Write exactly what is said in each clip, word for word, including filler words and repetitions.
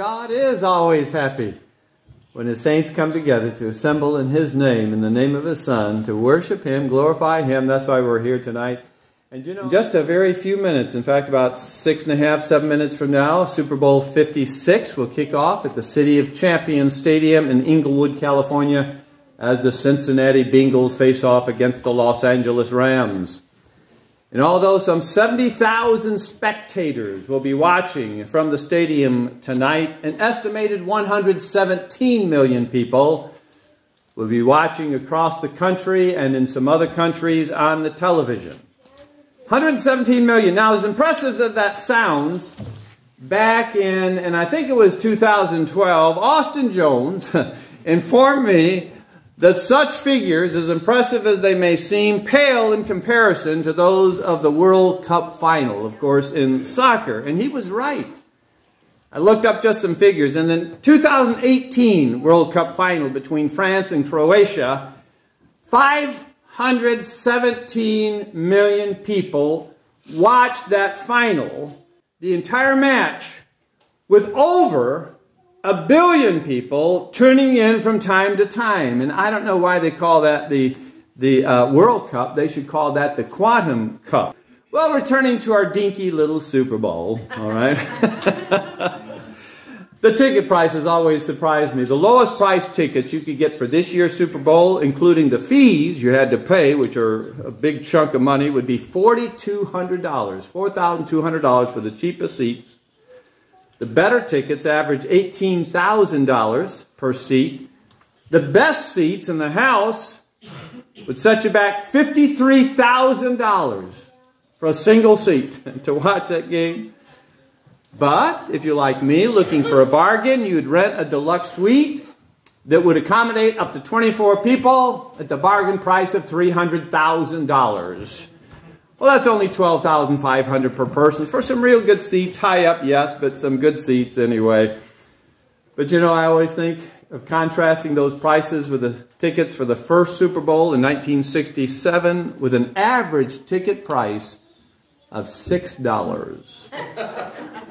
God is always happy when his saints come together to assemble in his name, in the name of his Son, to worship him, glorify him. That's why we're here tonight. And you know, in just a very few minutes, in fact, about six and a half, seven minutes from now, Super Bowl fifty-six will kick off at the City of Champions Stadium in Inglewood, California, as the Cincinnati Bengals face off against the Los Angeles Rams. And although some seventy thousand spectators will be watching from the stadium tonight, an estimated one hundred seventeen million people will be watching across the country and in some other countries on the television. one hundred seventeen million. Now, as impressive as that sounds, back in, and I think it was two thousand twelve, Austin Jones informed me that such figures, as impressive as they may seem, pale in comparison to those of the World Cup final, of course, in soccer. And he was right. I looked up just some figures. And in the two thousand eighteen World Cup final between France and Croatia, five hundred seventeen million people watched that final, the entire match, with over a billion people tuning in from time to time. And I don't know why they call that the, the uh, World Cup. They should call that the Quantum Cup. Well, returning to our dinky little Super Bowl, all right? The ticket prices always surprise me. The lowest price tickets you could get for this year's Super Bowl, including the fees you had to pay, which are a big chunk of money, would be four thousand two hundred dollars. four thousand two hundred dollars for the cheapest seats. The better tickets average eighteen thousand dollars per seat. The best seats in the house would set you back fifty-three thousand dollars for a single seat to watch that game. But if you're like me, looking for a bargain, you'd rent a deluxe suite that would accommodate up to twenty-four people at the bargain price of three hundred thousand dollars. Well, that's only twelve thousand five hundred dollars per person for some real good seats, high up, yes, but some good seats anyway. But, you know, I always think of contrasting those prices with the tickets for the first Super Bowl in nineteen sixty-seven with an average ticket price of six dollars.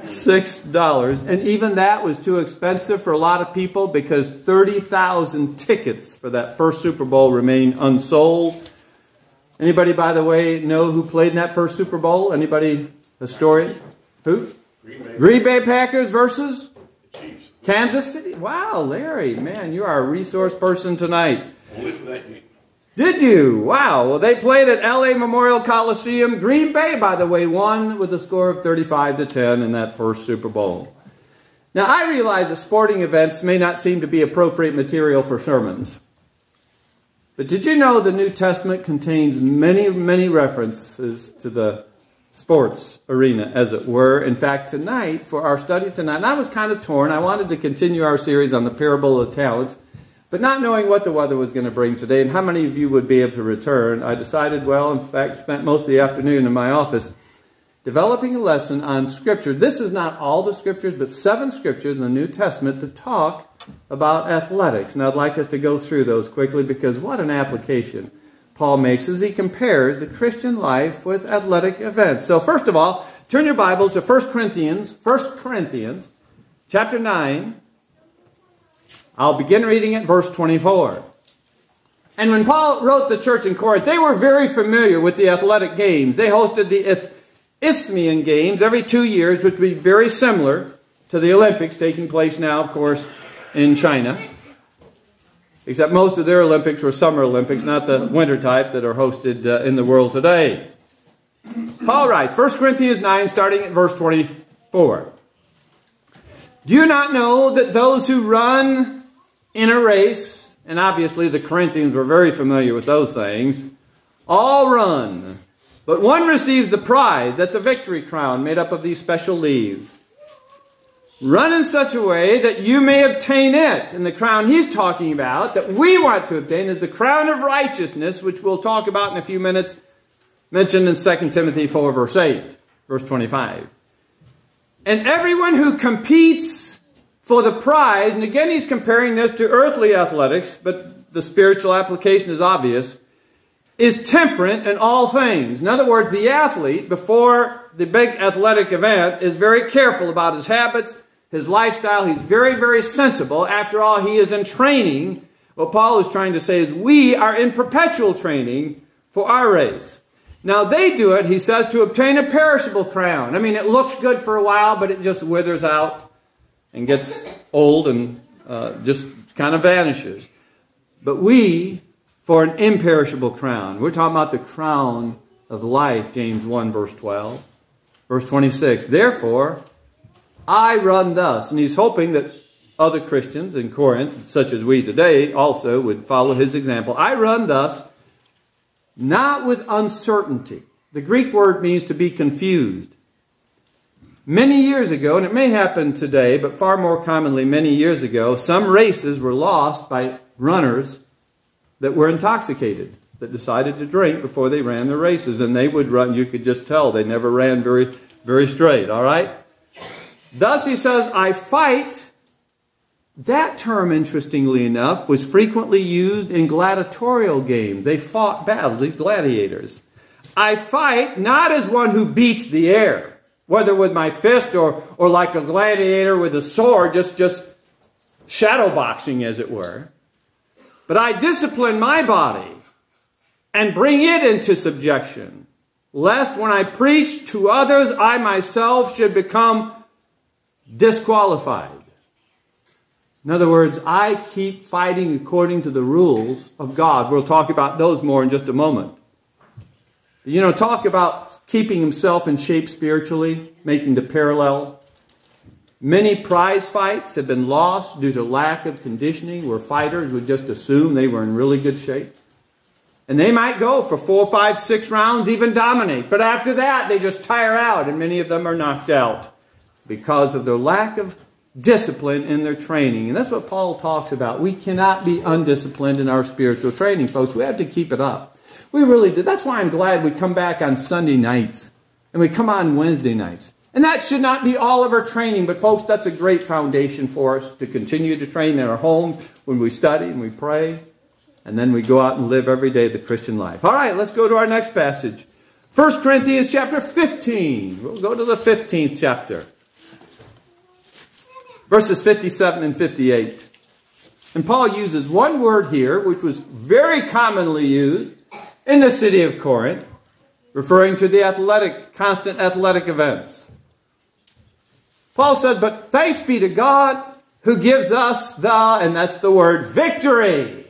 six dollars. And even that was too expensive for a lot of people because thirty thousand tickets for that first Super Bowl remain unsold. Anybody, by the way, know who played in that first Super Bowl? Anybody, historians? Who? Green Bay, Green Bay Packers versus? The Chiefs. Kansas City. Wow, Larry, man, you are a resource person tonight. Did you? Wow. Well, they played at L A Memorial Coliseum. Green Bay, by the way, won with a score of thirty-five to ten in that first Super Bowl. Now, I realize that sporting events may not seem to be appropriate material for sermons. But did you know the New Testament contains many, many references to the sports arena, as it were? In fact, tonight, for our study tonight, and I was kind of torn. I wanted to continue our series on the Parable of the Talents, but not knowing what the weather was going to bring today and how many of you would be able to return, I decided, well, in fact, spent most of the afternoon in my office developing a lesson on Scripture. This is not all the Scriptures, but seven Scriptures in the New Testament to talk about athletics. And I'd like us to go through those quickly because what an application Paul makes as he compares the Christian life with athletic events. So first of all, turn your Bibles to First Corinthians, First Corinthians chapter nine. I'll begin reading at verse twenty-four. And when Paul wrote the church in Corinth, they were very familiar with the athletic games. They hosted the Isthmian games every two years, which would be very similar to the Olympics taking place now, of course, in China, except most of their Olympics were Summer Olympics, not the winter type that are hosted uh, in the world today. Paul writes, First Corinthians nine, starting at verse twenty-four. Do you not know that those who run in a race, and obviously the Corinthians were very familiar with those things, all run, but one receives the prize, that's a victory crown made up of these special leaves. Run in such a way that you may obtain it. And the crown he's talking about that we want to obtain is the crown of righteousness, which we'll talk about in a few minutes, mentioned in Second Timothy four, verse eight, verse twenty-five. And everyone who competes for the prize, and again he's comparing this to earthly athletics, but the spiritual application is obvious, is temperate in all things. In other words, the athlete, before the big athletic event, is very careful about his habits, his lifestyle. He's very, very sensible. After all, he is in training. What Paul is trying to say is we are in perpetual training for our race. Now they do it, he says, to obtain a perishable crown. I mean, it looks good for a while, but it just withers out and gets old and uh, just kind of vanishes. But we, for an imperishable crown. We're talking about the crown of life, James one, verse twelve. Verse twenty-six, therefore, I run thus. And he's hoping that other Christians in Corinth, such as we today, also would follow his example. I run thus, not with uncertainty. The Greek word means to be confused. Many years ago, and it may happen today, but far more commonly many years ago, some races were lost by runners that were intoxicated, that decided to drink before they ran their races. And they would run, you could just tell, they never ran very, very straight, all right? Thus, he says, I fight. That term, interestingly enough, was frequently used in gladiatorial games. They fought battles, these gladiators. I fight not as one who beats the air, whether with my fist or, or like a gladiator with a sword, just, just shadow boxing, as it were. But I discipline my body and bring it into subjection, lest when I preach to others, I myself should become disqualified. In other words, I keep fighting according to the rules of God. We'll talk about those more in just a moment. You know, talk about keeping himself in shape spiritually, making the parallel. Many prize fights have been lost due to lack of conditioning, where fighters would just assume they were in really good shape. And they might go for four, five, six rounds, even dominate. But after that, they just tire out, and many of them are knocked out because of their lack of discipline in their training. And that's what Paul talks about. We cannot be undisciplined in our spiritual training, folks. We have to keep it up. We really do. That's why I'm glad we come back on Sunday nights and we come on Wednesday nights. And that should not be all of our training, but folks, that's a great foundation for us to continue to train in our homes when we study and we pray, and then we go out and live every day the Christian life. All right, let's go to our next passage. First Corinthians chapter fifteen. We'll go to the fifteenth chapter. Verses fifty-seven and fifty-eight. And Paul uses one word here, which was very commonly used in the city of Corinth, referring to the athletic, constant athletic events. Paul said, but thanks be to God who gives us the, and that's the word, victory.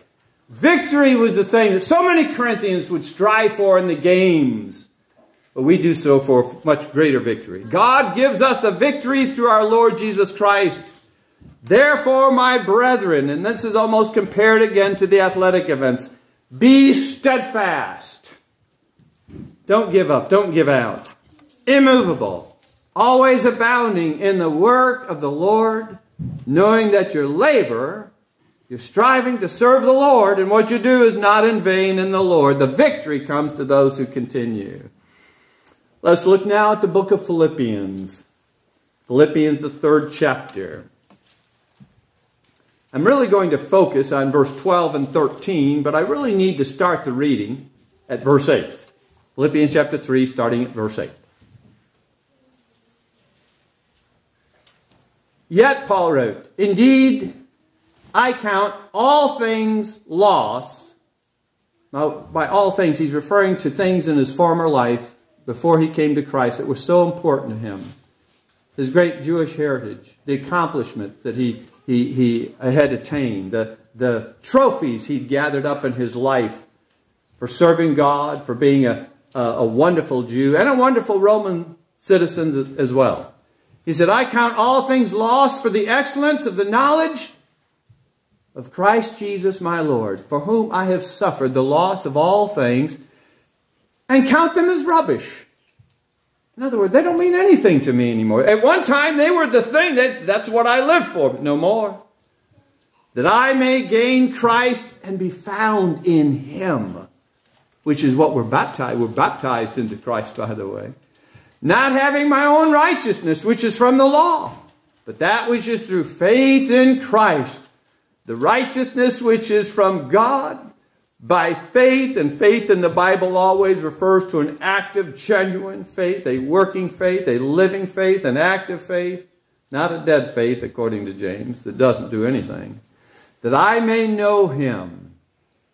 Victory was the thing that so many Corinthians would strive for in the games. But we do so for much greater victory. God gives us the victory through our Lord Jesus Christ. Therefore, my brethren, and this is almost compared again to the athletic events, be steadfast. Don't give up. Don't give out. Immovable. Always abounding in the work of the Lord, knowing that your labor, you're striving to serve the Lord, and what you do is not in vain in the Lord. The victory comes to those who continue. Let's look now at the book of Philippians. Philippians, the third chapter. I'm really going to focus on verse twelve and thirteen, but I really need to start the reading at verse eight. Philippians chapter three, starting at verse eight. Yet, Paul wrote, indeed, I count all things loss. Now, by all things, he's referring to things in his former life before he came to Christ, it was so important to him. His great Jewish heritage, the accomplishment that he, he, he had attained, the, the trophies he'd gathered up in his life for serving God, for being a, a, a wonderful Jew and a wonderful Roman citizen as well. He said, I count all things lost for the excellence of the knowledge of Christ Jesus my Lord, for whom I have suffered the loss of all things, and count them as rubbish. In other words, they don't mean anything to me anymore. At one time, they were the thing. That, that's what I live for, but no more. That I may gain Christ and be found in him, which is what we're baptized. We're baptized into Christ, by the way. Not having my own righteousness, which is from the law, but that which is through faith in Christ, the righteousness which is from God, by faith, and faith in the Bible always refers to an active, genuine faith, a working faith, a living faith, an active faith. not a dead faith, according to James, that doesn't do anything, that I may know him.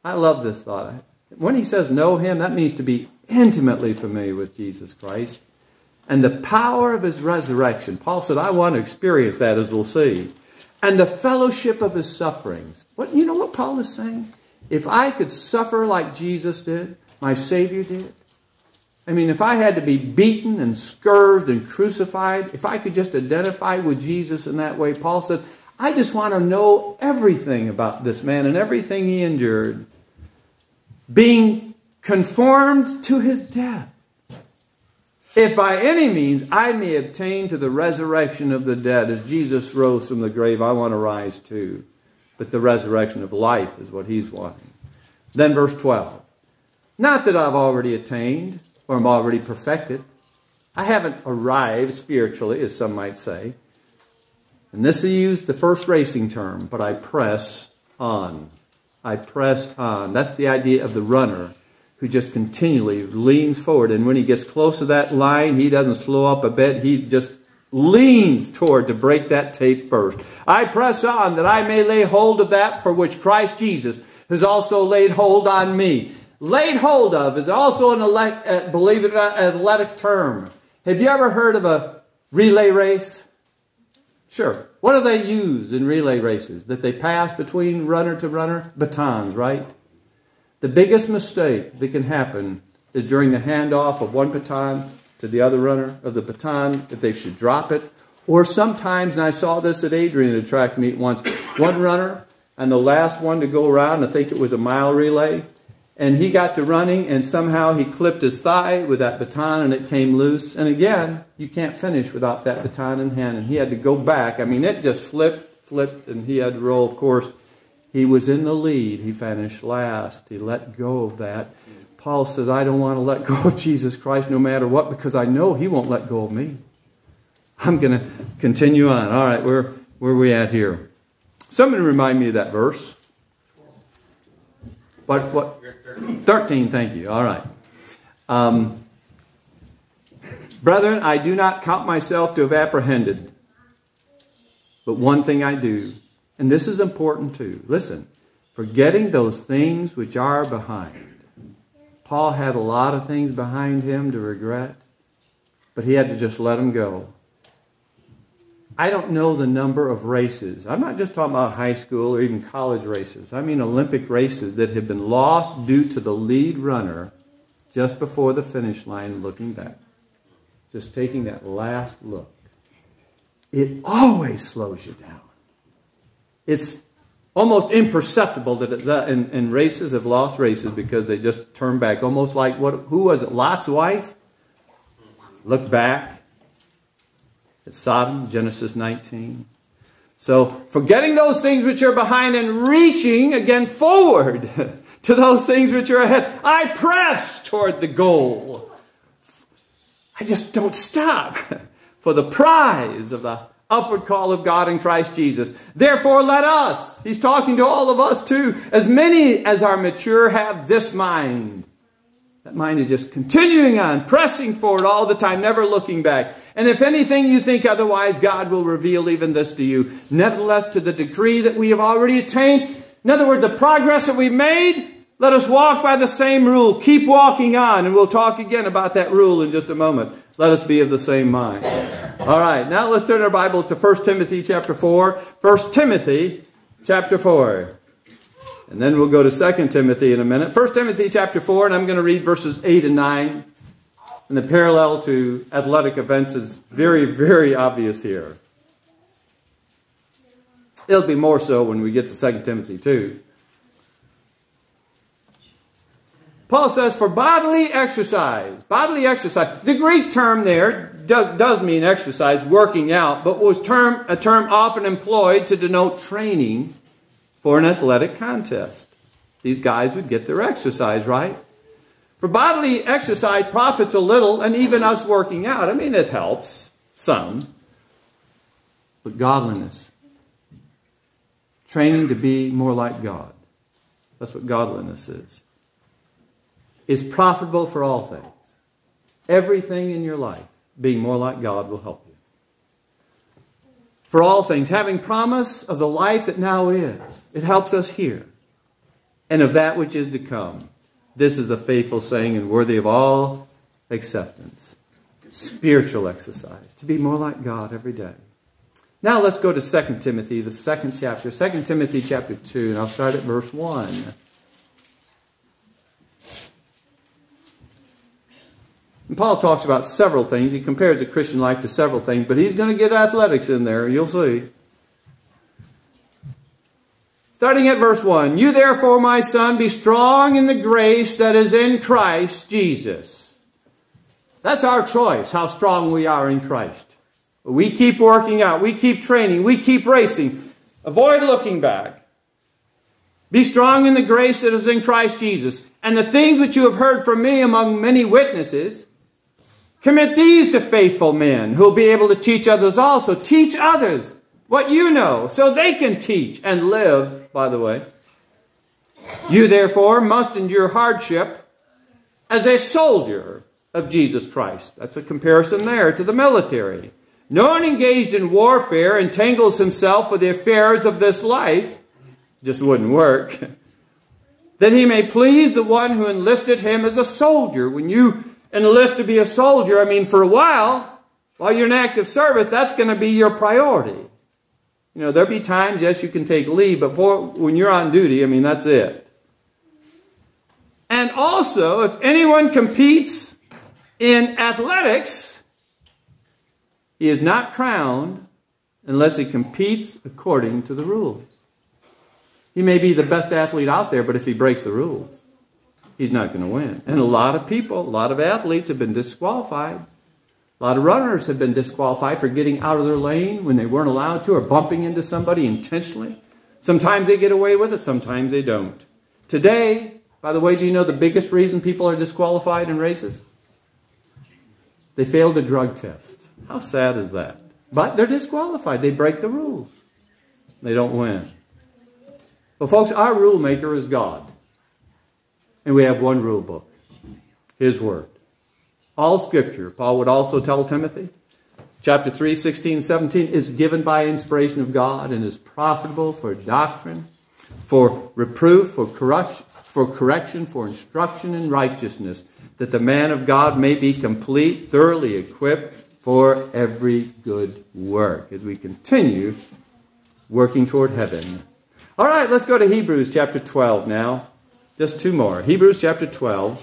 I love this thought. When he says know him, that means to be intimately familiar with Jesus Christ and the power of his resurrection. Paul said, I want to experience that, as we'll see. And the fellowship of his sufferings. What, you know what Paul is saying? If I could suffer like Jesus did, my Savior did, I mean, if I had to be beaten and scourged and crucified, if I could just identify with Jesus in that way, Paul said, I just want to know everything about this man and everything he endured, being conformed to his death, if by any means I may obtain to the resurrection of the dead. As Jesus rose from the grave, I want to rise too. But the resurrection of life is what he's wanting. Then verse twelve. Not that I've already attained, or I'm already perfected. I haven't arrived spiritually, as some might say. And this is used the first racing term, but I press on. I press on. That's the idea of the runner who just continually leans forward. And when he gets close to that line, he doesn't slow up a bit. He just leans toward to break that tape first. I press on that I may lay hold of that for which Christ Jesus has also laid hold on me. Laid hold of is also an, elect, uh, believe it or not, athletic term. Have you ever heard of a relay race? Sure. What do they use in relay races? That they pass between runner to runner? Batons, right? The biggest mistake that can happen is during the handoff of one baton to the other runner of the baton, if they should drop it. Or sometimes, and I saw this at Adrian at a track meet once, one runner and the last one to go around, I think it was a mile relay, and he got to running, and somehow he clipped his thigh with that baton, and it came loose. And again, you can't finish without that baton in hand. And he had to go back. I mean, it just flipped, flipped, and he had to roll. Of course, he was in the lead. He finished last. He let go of that. Paul says, I don't want to let go of Jesus Christ no matter what, because I know he won't let go of me. I'm going to continue on. All right, where, where are we at here? Somebody remind me of that verse. But what? thirteen, thank you. All right. Um, Brethren, I do not count myself to have apprehended, but one thing I do, and this is important too. Listen, forgetting those things which are behind. Paul had a lot of things behind him to regret, but he had to just let them go. I don't know the number of races. I'm not just talking about high school or even college races. I mean Olympic races that have been lost due to the lead runner just before the finish line looking back. Just taking that last look. It always slows you down. It's almost imperceptible that it's, uh, and, and races have lost races because they just turn back. Almost like, what? Who was it, Lot's wife? Look back. It's Sodom, Genesis nineteen. So, forgetting those things which are behind and reaching, again, forward to those things which are ahead. I press toward the goal. I just don't stop for the prize of the upward call of God in Christ Jesus. Therefore, let us, he's talking to all of us too, as many as are mature have this mind. That mind is just continuing on, pressing forward all the time, never looking back. And if anything you think otherwise, God will reveal even this to you. Nevertheless, to the degree that we have already attained, in other words, the progress that we've made, let us walk by the same rule. Keep walking on, and we'll talk again about that rule in just a moment. Let us be of the same mind. All right, now let's turn our Bible to First Timothy chapter four. First Timothy chapter four. And then we'll go to Second Timothy in a minute. First Timothy chapter four, and I'm going to read verses eight and nine. And the parallel to athletic events is very, very obvious here. It'll be more so when we get to Second Timothy two. Paul says, for bodily exercise, bodily exercise. The Greek term there does, does mean exercise, working out, but was term, a term often employed to denote training for an athletic contest. These guys would get their exercise, right? For bodily exercise profits a little, and even us working out, I mean, it helps some. But godliness, training to be more like God, that's what godliness is, is profitable for all things. Everything in your life, being more like God will help you. for all things, having promise of the life that now is. It helps us here. And of that which is to come. This is a faithful saying and worthy of all acceptance. Spiritual exercise, to be more like God every day. Now let's go to Second Timothy, the second chapter. Second Timothy chapter two, and I'll start at verse one. And Paul talks about several things. He compares the Christian life to several things, but he's going to get athletics in there. You'll see. Starting at verse one, "You therefore, my son, be strong in the grace that is in Christ Jesus." That's our choice, how strong we are in Christ. We keep working out. We keep training. We keep racing. Avoid looking back. "Be strong in the grace that is in Christ Jesus. And the things which you have heard from me among many witnesses, commit these to faithful men who will be able to teach others also." Teach others what you know, so they can teach and live, by the way. "You therefore must endure hardship as a soldier of Jesus Christ." That's a comparison there to the military. "No one engaged in warfare entangles himself with the affairs of this life," just wouldn't work, "that he may please the one who enlisted him as a soldier." When you enlist to be a soldier, I mean, for a while, while you're in active service, that's going to be your priority. You know, there'll be times, yes, you can take leave, but for, when you're on duty, I mean, that's it. "And also, if anyone competes in athletics, he is not crowned unless he competes according to the rules." He may be the best athlete out there, but if he breaks the rules, he's not going to win. And a lot of people, a lot of athletes have been disqualified. A lot of runners have been disqualified for getting out of their lane when they weren't allowed to, or bumping into somebody intentionally. Sometimes they get away with it, sometimes they don't. Today, by the way, do you know the biggest reason people are disqualified in races? They failed a drug test. How sad is that? But they're disqualified. They break the rules. They don't win. But folks, our rule maker is God. And we have one rule book, His Word. All Scripture, Paul would also tell Timothy, chapter three, sixteen, seventeen, is given by inspiration of God and is profitable for doctrine, for reproof, for correction, for correction, for instruction in righteousness, that the man of God may be complete, thoroughly equipped for every good work, as we continue working toward heaven. All right, let's go to Hebrews chapter twelve now. Just two more. Hebrews chapter twelve.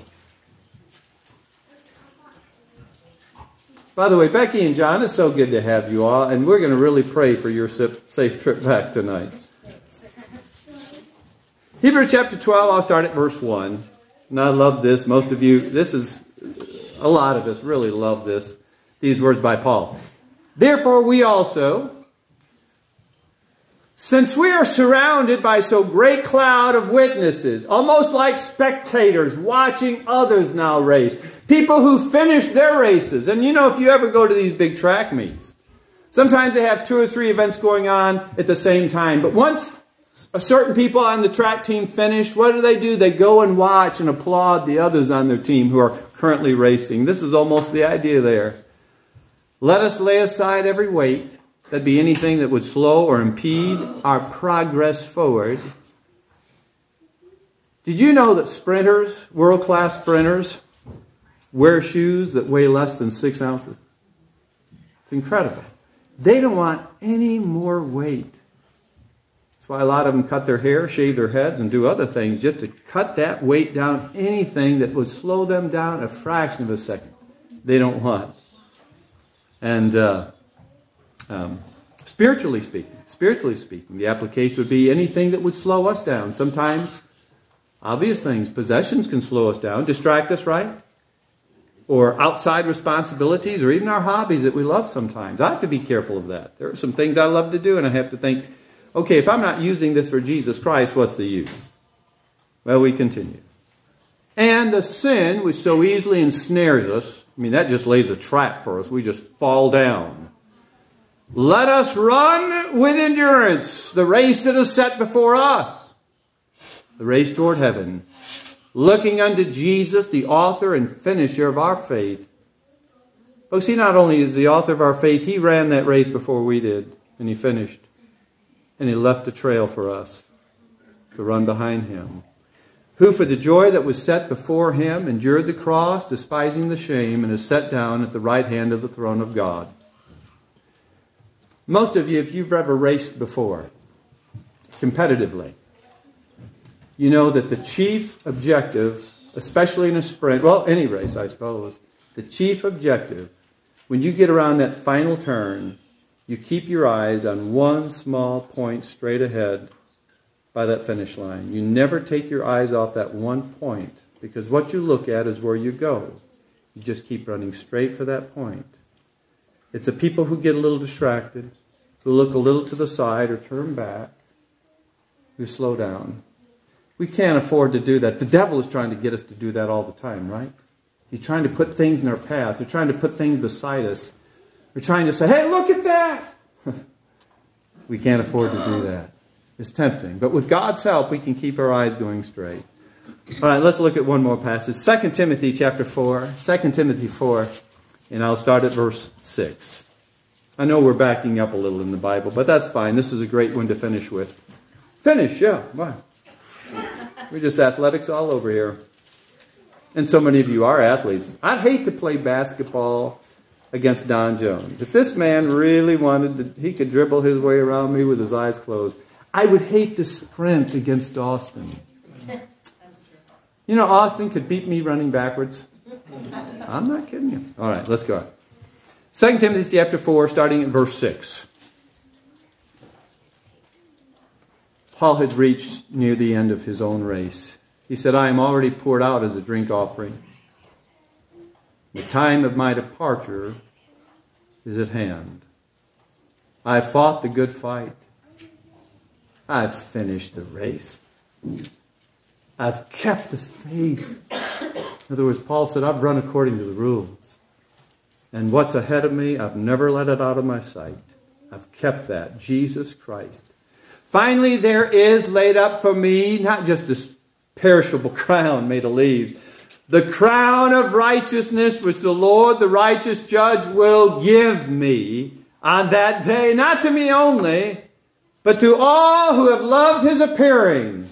By the way, Becky and John, it's so good to have you all, and we're going to really pray for your safe trip back tonight. Hebrews chapter twelve, I'll start at verse one. And I love this. Most of you, this is, a lot of us really love this, these words by Paul. "Therefore we also, since we are surrounded by so great cloud of witnesses," almost like spectators watching others now race, people who finish their races. And you know, if you ever go to these big track meets, sometimes they have two or three events going on at the same time. But once a certain people on the track team finish, what do they do? They go and watch and applaud the others on their team who are currently racing. This is almost the idea there. "Let us lay aside every weight, that'd be anything that would slow or impede our progress forward." Did you know that sprinters, world-class sprinters, wear shoes that weigh less than six ounces? It's incredible. They don't want any more weight. That's why a lot of them cut their hair, shave their heads, and do other things just to cut that weight down, anything that would slow them down a fraction of a second. They don't want. And uh, Um, spiritually speaking, spiritually speaking, the application would be anything that would slow us down. Sometimes obvious things, possessions can slow us down, distract us, right? Or outside responsibilities, or even our hobbies that we love sometimes. I have to be careful of that. There are some things I love to do, and I have to think, okay, if I'm not using this for Jesus Christ, what's the use? Well, we continue. "And the sin which so easily ensnares us," I mean, that just lays a trap for us. We just fall down. "Let us run with endurance the race that is set before us," the race toward heaven, "looking unto Jesus, the author and finisher of our faith." Folks, he not only is the author of our faith, he ran that race before we did. and he finished. And he left a trail for us to run behind him. Who for the joy that was set before him endured the cross, despising the shame, and is set down at the right hand of the throne of God. Most of you, if you've ever raced before, competitively, you know that the chief objective, especially in a sprint, well, any race, I suppose, the chief objective, when you get around that final turn, you keep your eyes on one small point straight ahead by that finish line. You never take your eyes off that one point, because what you look at is where you go. You just keep running straight for that point. It's the people who get a little distracted, who look a little to the side or turn back, who slow down. We can't afford to do that. The devil is trying to get us to do that all the time, right? He's trying to put things in our path. He's trying to put things beside us. We're trying to say, hey, look at that! We can't afford to do that. It's tempting. But with God's help, we can keep our eyes going straight. All right, let's look at one more passage. Second Timothy chapter four. Second Timothy four. And I'll start at verse six. I know we're backing up a little in the Bible, but that's fine. This is a great one to finish with. Finish, yeah. Wow. We're just athletics all over here. And so many of you are athletes. I'd hate to play basketball against Don Jones. If this man really wanted to, he could dribble his way around me with his eyes closed. I would hate to sprint against Austin. You know, Austin could beat me running backwards. I'm not kidding you. All right, let's go on. Second Timothy chapter four, starting at verse six. Paul had reached near the end of his own race. He said, I am already poured out as a drink offering. The time of my departure is at hand. I have fought the good fight. I've finished the race. I've kept the faith. In other words, Paul said, I've run according to the rules. And what's ahead of me, I've never let it out of my sight. I've kept that. Jesus Christ. Finally, there is laid up for me, not just this perishable crown made of leaves, the crown of righteousness which the Lord, the righteous judge, will give me on that day, not to me only, but to all who have loved his appearing.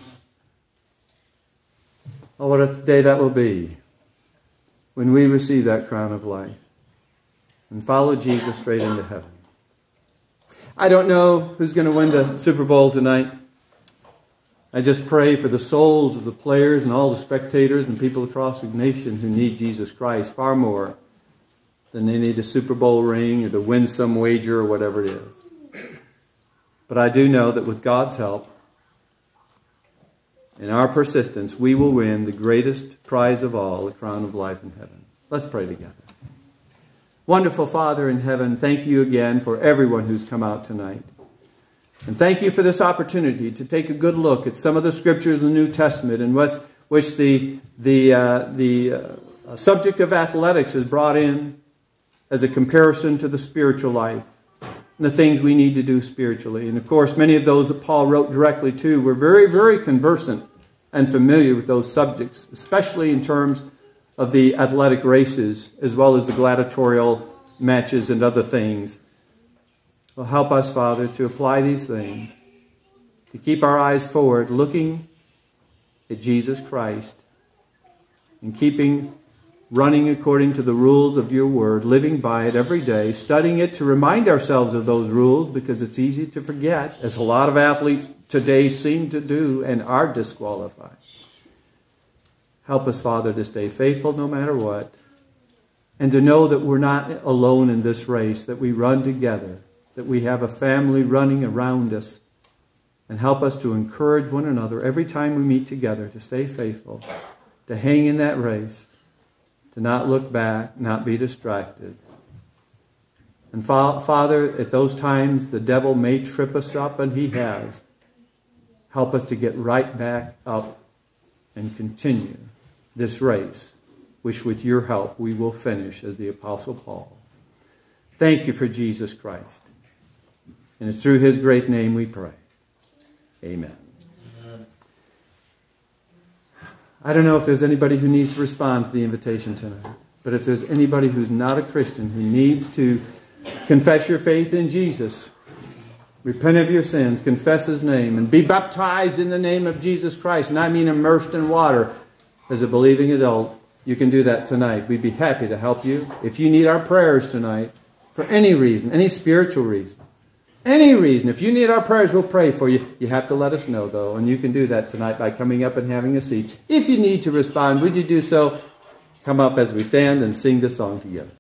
Oh, what a day that will be, when we receive that crown of life and follow Jesus straight into heaven. I don't know who's going to win the Super Bowl tonight. I just pray for the souls of the players and all the spectators and people across the nation who need Jesus Christ far more than they need a Super Bowl ring or to win some wager or whatever it is. But I do know that with God's help and our persistence, we will win the greatest prize of all, the crown of life in heaven. Let's pray together. Wonderful Father in heaven, thank you again for everyone who's come out tonight. And thank you for this opportunity to take a good look at some of the scriptures in the New Testament in which the, the, uh, the uh, subject of athletics is brought in as a comparison to the spiritual life and the things we need to do spiritually. And of course, many of those that Paul wrote directly to were very, very conversant and familiar with those subjects, especially in terms of the athletic races as well as the gladiatorial matches and other things. Well, help us, Father, to apply these things, to keep our eyes forward, looking at Jesus Christ and keeping running according to the rules of your word, living by it every day, studying it to remind ourselves of those rules because it's easy to forget, as a lot of athletes today seem to do and are disqualified. Help us, Father, to stay faithful no matter what and to know that we're not alone in this race, that we run together, that we have a family running around us, and help us to encourage one another every time we meet together to stay faithful, to hang in that race, to not look back, not be distracted. And Father, at those times the devil may trip us up, and he has. Help us to get right back up and continue this race, which with your help we will finish as the Apostle Paul. Thank you for Jesus Christ. And it's through his great name we pray. Amen. Amen. I don't know if there's anybody who needs to respond to the invitation tonight. But if there's anybody who's not a Christian who needs to confess your faith in Jesus, Repent of your sins, confess His name, and be baptized in the name of Jesus Christ. And I mean immersed in water. As a believing adult, you can do that tonight. We'd be happy to help you. If you need our prayers tonight, for any reason, any spiritual reason, any reason, if you need our prayers, we'll pray for you. You have to let us know, though, and you can do that tonight by coming up and having a seat. If you need to respond, would you do so? Come up as we stand and sing this song together.